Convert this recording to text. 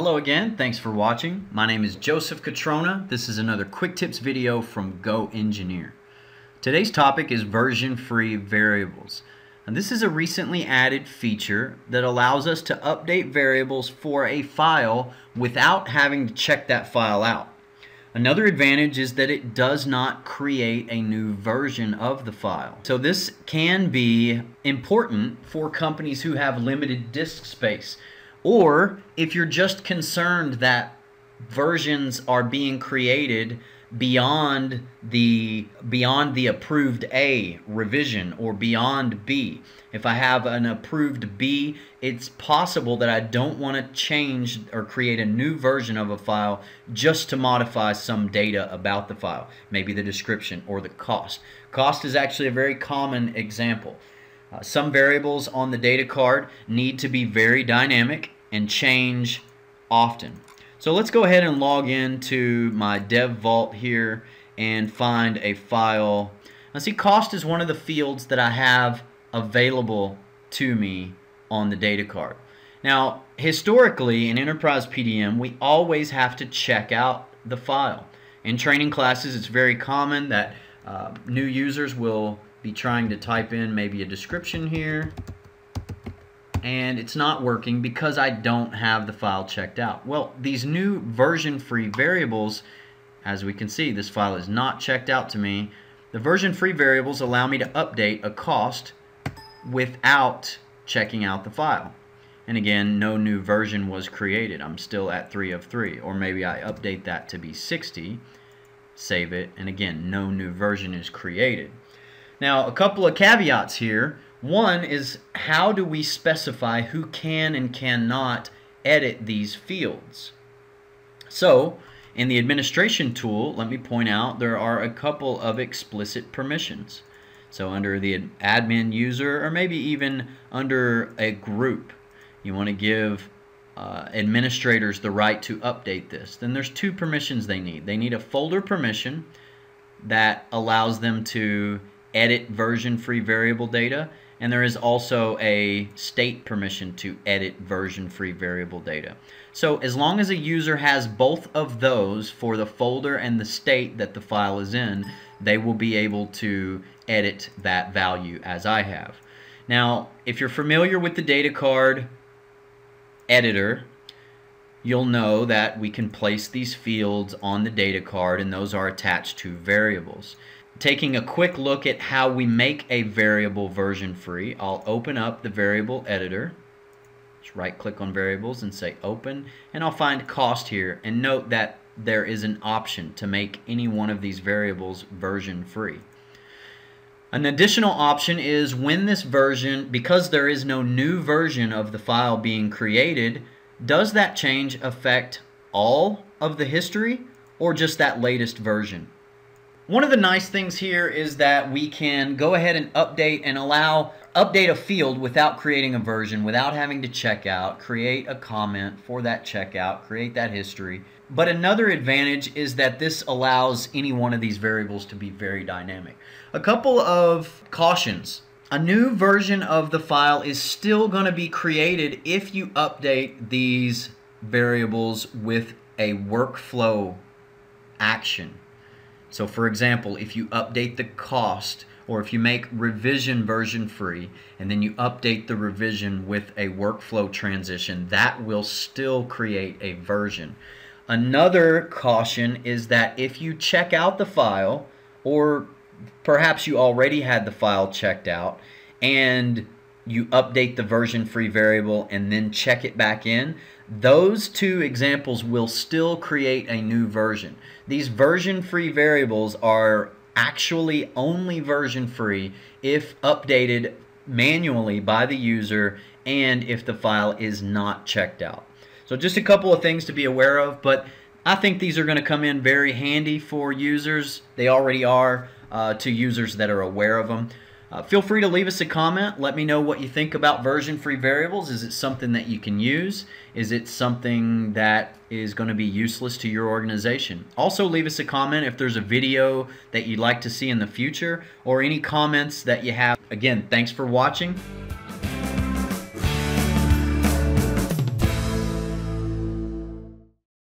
Hello again, thanks for watching. My name is Joseph Cutrona. This is another Quick Tips video from GoEngineer. Today's topic is version-free variables. And this is a recently added feature that allows us to update variables for a file without having to check that file out. Another advantage is that it does not create a new version of the file. So this can be important for companies who have limited disk space, or if you're just concerned that versions are being created beyond the approved A revision or beyond B. If I have an approved B, it's possible that I don't want to change or create a new version of a file just to modify some data about the file, maybe the description or the cost. Cost is actually a very common example. Some variables on the data card need to be very dynamic and change often. So let's go ahead and log into my dev vault here and find a file. Now see, cost is one of the fields that I have available to me on the data card. Now historically in Enterprise PDM we always have to check out the file. In training classes it's very common that new users will be trying to type in maybe a description here and it's not working because I don't have the file checked out. Well, these new version-free variables, as we can see, this file is not checked out to me. The version-free variables allow me to update a cost without checking out the file. And again, no new version was created. I'm still at 3 of 3, or maybe I update that to be 60, save it, and again, no new version is created. Now, a couple of caveats here. One is, how do we specify who can and cannot edit these fields? So, in the administration tool, let me point out there are a couple of explicit permissions. So under the admin user, or maybe even under a group, you want to give administrators the right to update this. Then there's two permissions they need. They need a folder permission that allows them to edit version-free variable data, and there is also a state permission to edit version-free variable data. So as long as a user has both of those for the folder and the state that the file is in, they will be able to edit that value as I have. Now, if you're familiar with the data card editor, you'll know that we can place these fields on the data card and those are attached to variables. Taking a quick look at how we make a variable version free, I'll open up the variable editor. Just right click on variables and say open, and I'll find cost here, and note that there is an option to make any one of these variables version free. An additional option is when this version, because there is no new version of the file being created, does that change affect all of the history or just that latest version? One of the nice things here is that we can go ahead and update and update a field without creating a version, without having to check out, create a comment for that checkout, create that history. But another advantage is that this allows any one of these variables to be very dynamic. A couple of cautions. A new version of the file is still going to be created if you update these variables with a workflow action. So for example, if you update the cost, or if you make revision version free and then you update the revision with a workflow transition, that will still create a version. Another caution is that if you check out the file, or perhaps you already had the file checked out and you update the version free variable and then check it back in, those two examples will still create a new version. These version free variables are actually only version free if updated manually by the user and if the file is not checked out. So just a couple of things to be aware of, but I think these are going to come in very handy for users. They already are to users that are aware of them. Feel free to leave us a comment. Let me know what you think about version-free variables. Is it something that you can use? Is it something that is going to be useless to your organization? Also, leave us a comment if there's a video that you'd like to see in the future or any comments that you have. Again, thanks for watching.